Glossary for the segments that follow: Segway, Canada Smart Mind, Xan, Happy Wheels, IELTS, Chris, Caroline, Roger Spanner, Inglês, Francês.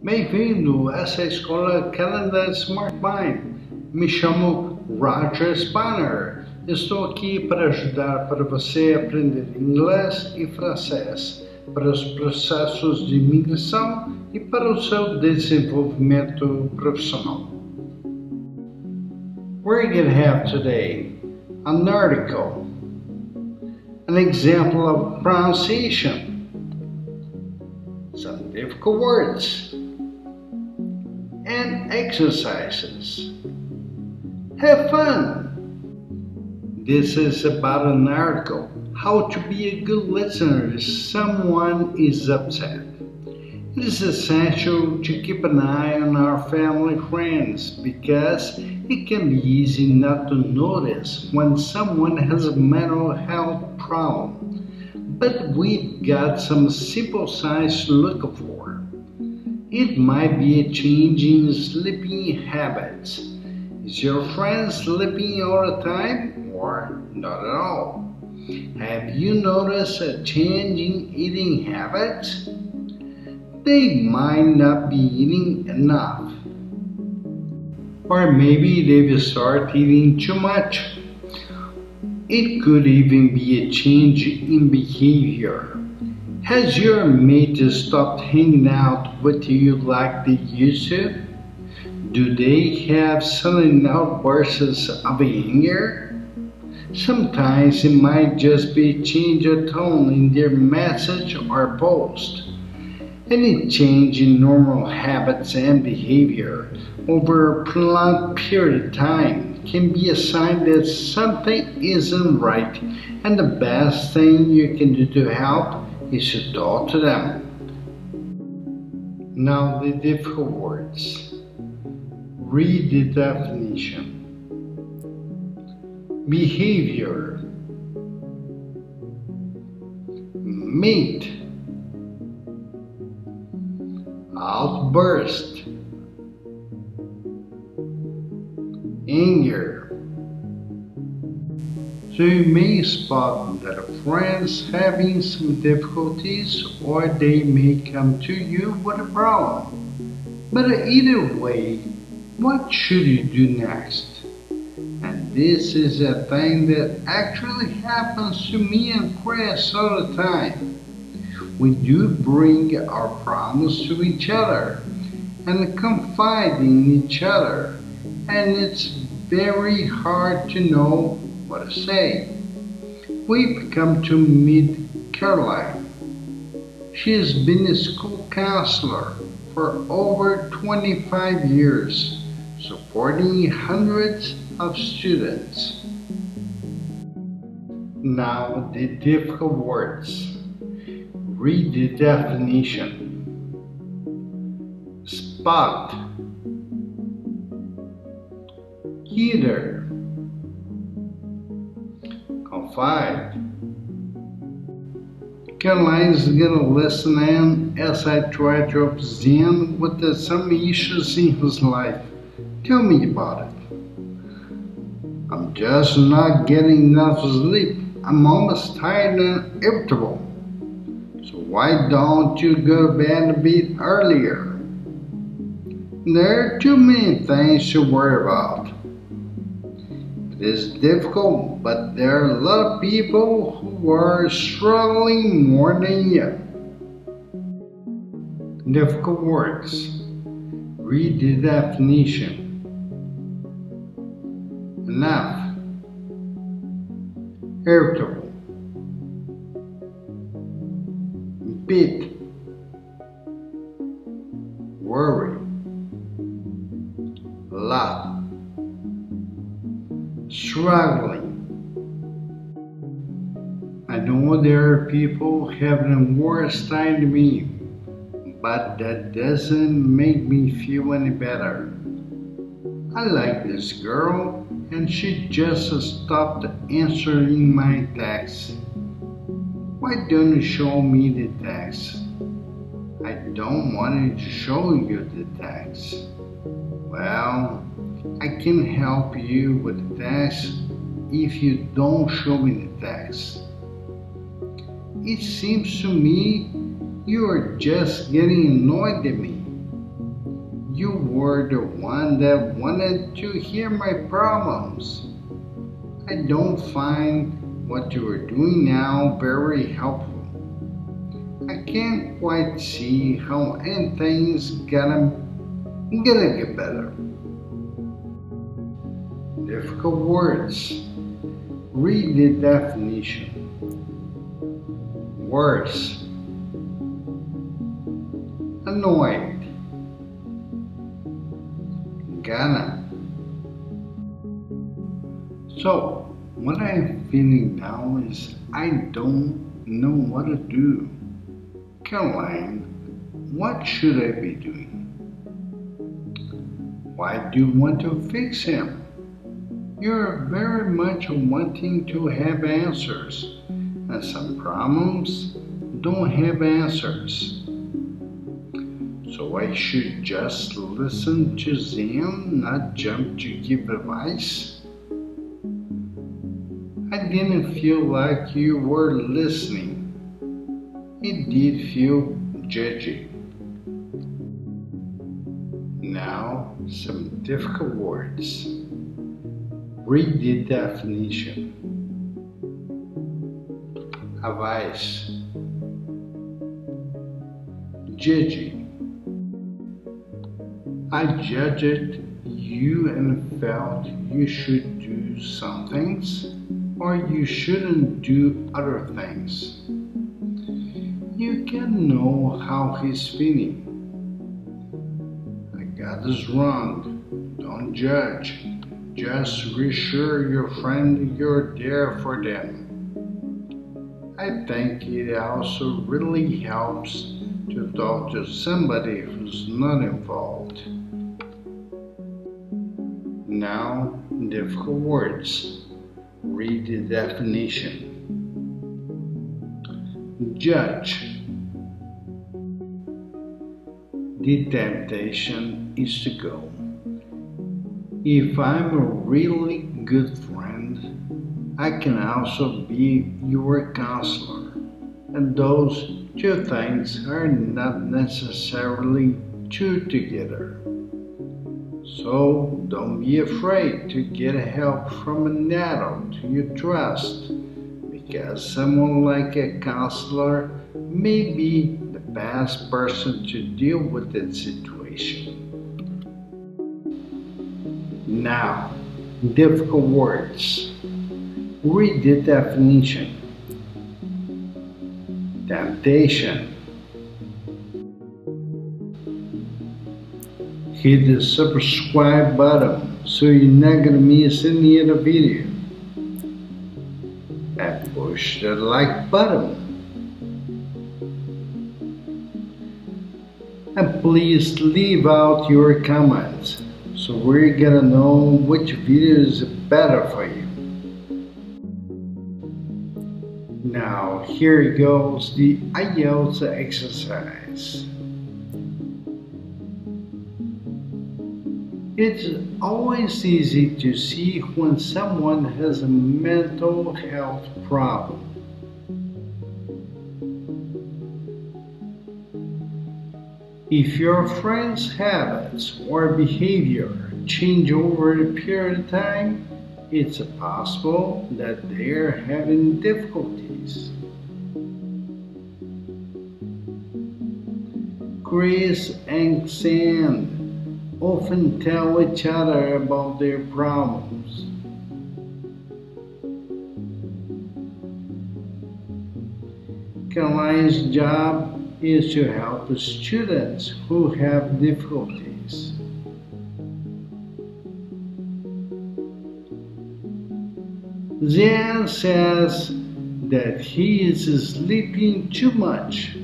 Bem-vindo, essa é a escola Canada Smart Mind. Me chamo Roger Spanner. Estou aqui para ajudar para você aprender inglês e francês, para os processos de imigração e para o seu desenvolvimento profissional. We're going to have today an article, an example of pronunciation, some difficult words, and exercises. Have fun! This is about an article, how to be a good listener if someone is upset. It is essential to keep an eye on our family friends because it can be easy not to notice when someone has a mental health problem. But we've got some simple signs to look for. It might be a change in sleeping habits. Is your friend sleeping all the time or not at all? Have you noticed a change in eating habits? They might not be eating enough, or maybe they will start eating too much. It could even be a change in behavior. Has your mate stopped hanging out with you like they used to? Do they have sudden outbursts of anger? Sometimes it might just be a change of tone in their message or post. Any change in normal habits and behavior over a prolonged period of time can be a sign that something isn't right, and the best thing you can do to help is to talk to them. Now the difficult words. Read the definition. Behavior. Meat. Outburst. Anger. So you may spot that a friend's having some difficulties, or they may come to you with a problem. But either way, what should you do next? And this is a thing that actually happens to me and Chris all the time. We do bring our problems to each other and confide in each other, and it's very hard to know what to say. We've come to meet Caroline. She has been a school counselor for over 25 years, supporting hundreds of students. Now the difficult words. Read the definition. Spot. Heater. Confide. Caroline's gonna listen in as I try to help Xan with some issues in his life. Tell me about it. I'm just not getting enough sleep. I'm almost tired and irritable. So why don't you go to bed a bit earlier? There are too many things to worry about. It is difficult, but there are a lot of people who are struggling more than you. Difficult words. Read the definition. Enough. Irritable. Bit. Worry. Lot. Struggling. I know there are people having a worse time than me, but that doesn't make me feel any better. I like this girl, and she just stopped answering my texts. Why don't you show me the text? I don't want to show you the text. Well, I can help you with the text if you don't show me the text. It seems to me you are just getting annoyed at me. You were the one that wanted to hear my problems. I don't find what you are doing now very helpful. I can't quite see how anything's gonna get better. Difficult words. Read the definition. Worse. Annoyed. Gonna. So, what I'm feeling now is I don't know what to do. Caroline, what should I be doing? Why do you want to fix him? You're very much wanting to have answers, and some problems don't have answers. So I should just listen to Xan, not jump to give advice? I didn't feel like you were listening. It did feel judgy. Now, some difficult words. Read the definition. Advice. Judging. I judged you and felt you should do some things or you shouldn't do other things. You can know how he's feeling. I got this wrong. Don't judge. Just reassure your friend you're there for them. I think it also really helps to talk to somebody who's not involved. Now, difficult words. Read the definition. Judge. The temptation is to go. If I'm a really good friend, I can also be your counselor, and those two things are not necessarily two together. So don't be afraid to get help from an adult you trust, because someone like a counselor may be the best person to deal with that situation. Now, difficult words. Read the definition. Temptation. Hit the subscribe button so you're not gonna miss any other video. And push the like button. And please leave out your comments. So we're gonna know which video is better for you. Now here goes the IELTS exercise. It's always easy to see when someone has a mental health problem. If your friend's habits or behavior change over a period of time, it's possible that they're having difficulties. Chris and Xan often tell each other about their problems. Caroline's job is to help students who have difficulties. Xan says that he is sleeping too much.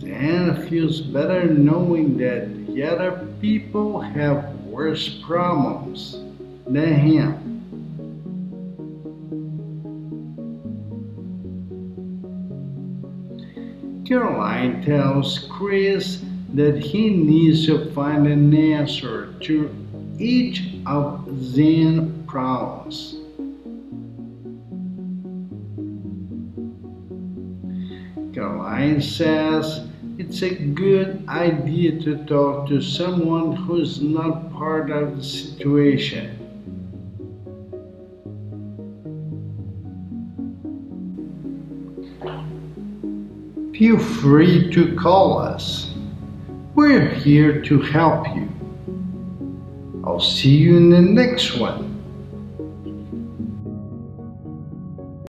Xan feels better knowing that the other people have worse problems than him. Caroline tells Chris that he needs to find an answer to each of Xan's problems. Caroline says it's a good idea to talk to someone who's not part of the situation. Feel free to call us. We're here to help you. I'll see you in the next one.